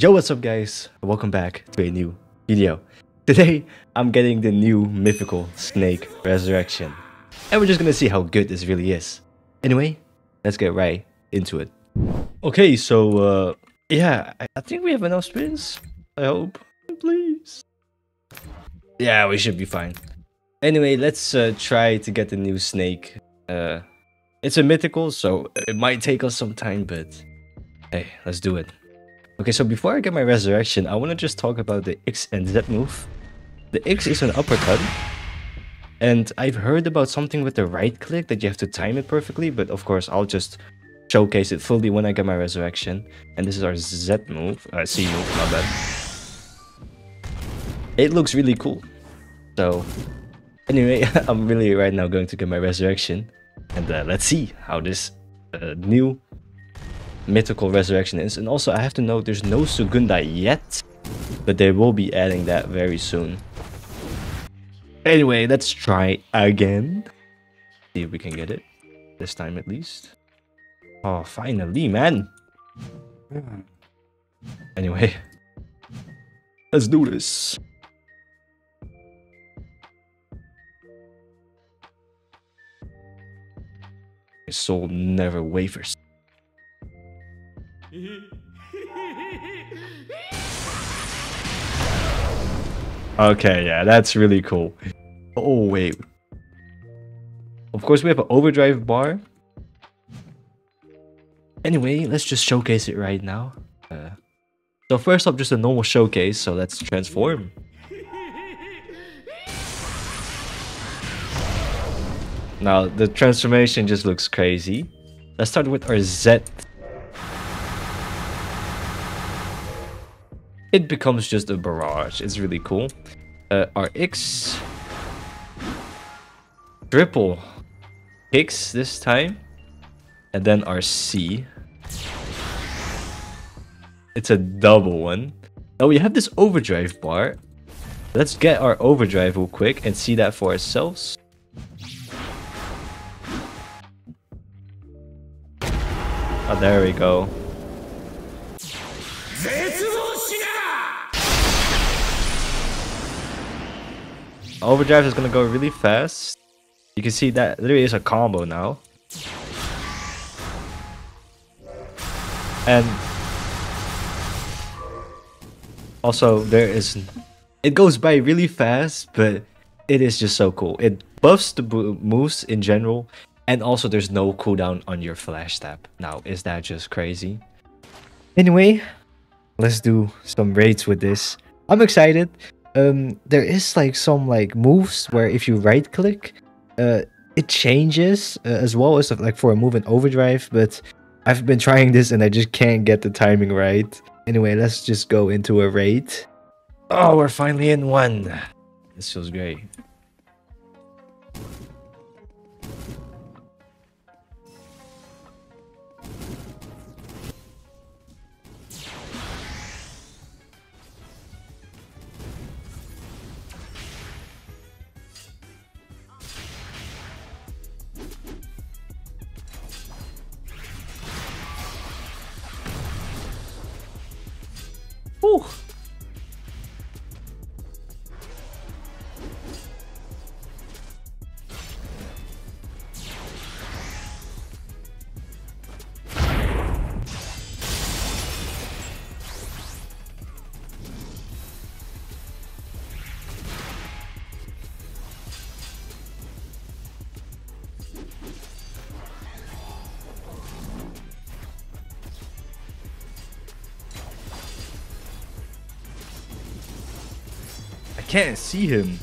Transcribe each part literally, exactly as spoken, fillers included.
Yo, what's up guys? Welcome back to a new video. Today, I'm getting the new mythical snake resurrection. And we're just gonna see how good this really is. Anyway, let's get right into it. Okay, so uh, yeah, I, I think we have enough spins. I hope, please. Yeah, we should be fine. Anyway, let's uh, try to get the new snake. Uh, it's a mythical, so it might take us some time, but hey, let's do it. Okay, so before I get my resurrection, I want to just talk about the X and Z move. The X is an uppercut. And I've heard about something with the right click that you have to time it perfectly. But of course, I'll just showcase it fully when I get my resurrection. And this is our Z move. I uh, see you, my bad. It looks really cool. So anyway, I'm really right now going to get my resurrection. And uh, let's see how this uh, new mythical resurrection is. And also I have to note there's no Sugunda yet, but they will be adding that very soon. Anyway, let's try again, see if we can get it this time at least. Oh, finally, man. Anyway, let's do this. My soul never wavers. Okay, yeah, that's really cool. Oh wait, of course we have an overdrive bar. Anyway, let's just showcase it right now. Uh, so first up, just a normal showcase. So let's transform. Now the transformation just looks crazy. Let's start with our Z. It becomes just a barrage. It's really cool. Uh, R X. Triple kicks this time. And then R C. It's a double one. Now we have this overdrive bar. Let's get our overdrive real quick and see that for ourselves. Oh, there we go. Overdrive is gonna go really fast. You can see that literally is a combo now. And also there is, it goes by really fast, but it is just so cool. It buffs the moves in general, and also there's no cooldown on your flash tap. Now is that just crazy? Anyway, let's do some raids with this. I'm excited. Um, there is like some like moves where if you right click, uh, it changes uh, as well as like for a move in overdrive, but I've been trying this and I just can't get the timing right. Anyway, let's just go into a raid. Oh, we're finally in one. This feels great. Ooh. Can't see him.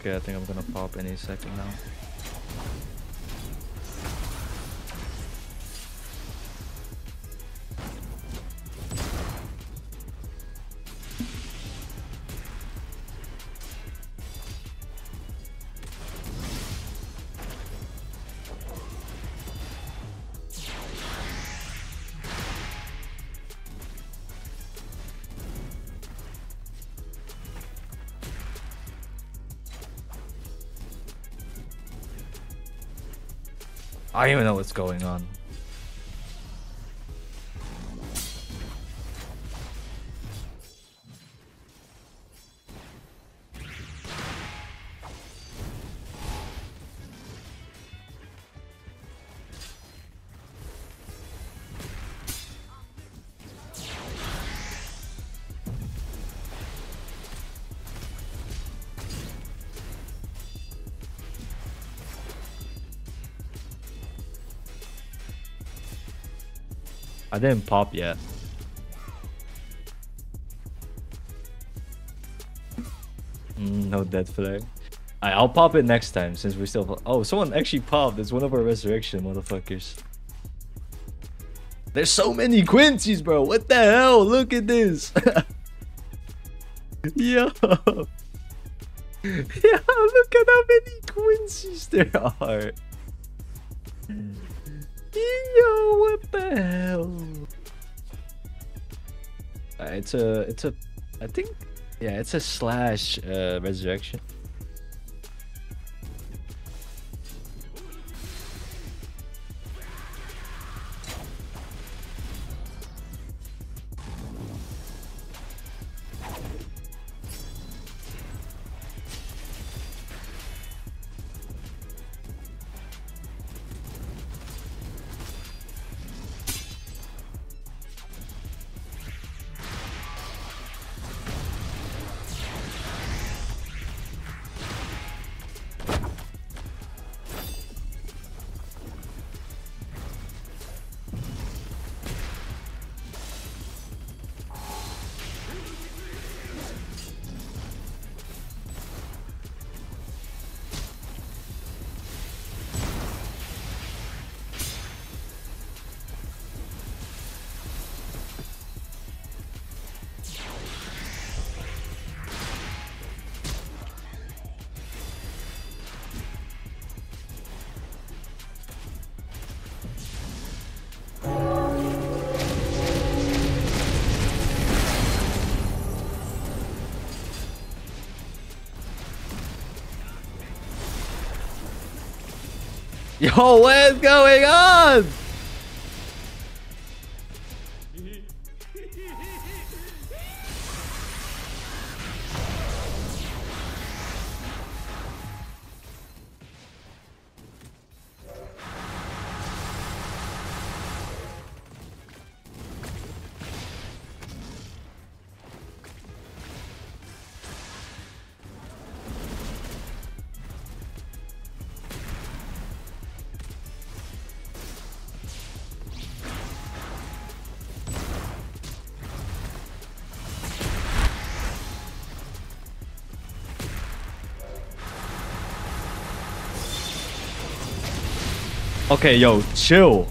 Okay, I think I'm gonna pop any second now. I don't even know what's going on. I didn't pop yet. Mm, no death flag. Right, I'll pop it next time since we still. Oh, someone actually popped. It's one of our resurrection motherfuckers. There's so many Quincy's, bro. What the hell? Look at this. Yo. Yeah, look at how many Quincy's there are. Yo, what the hell? Uh, it's a, it's a, I think, yeah, it's a slash uh, resurrection. Yo, what is going on? Okay, yo, chill.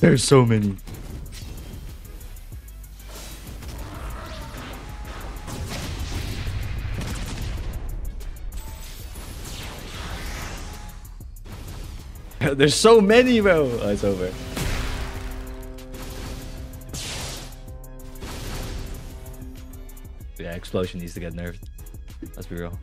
There's so many. There's so many, bro. Oh, it's over. Yeah, explosion needs to get nerfed. Let's be real.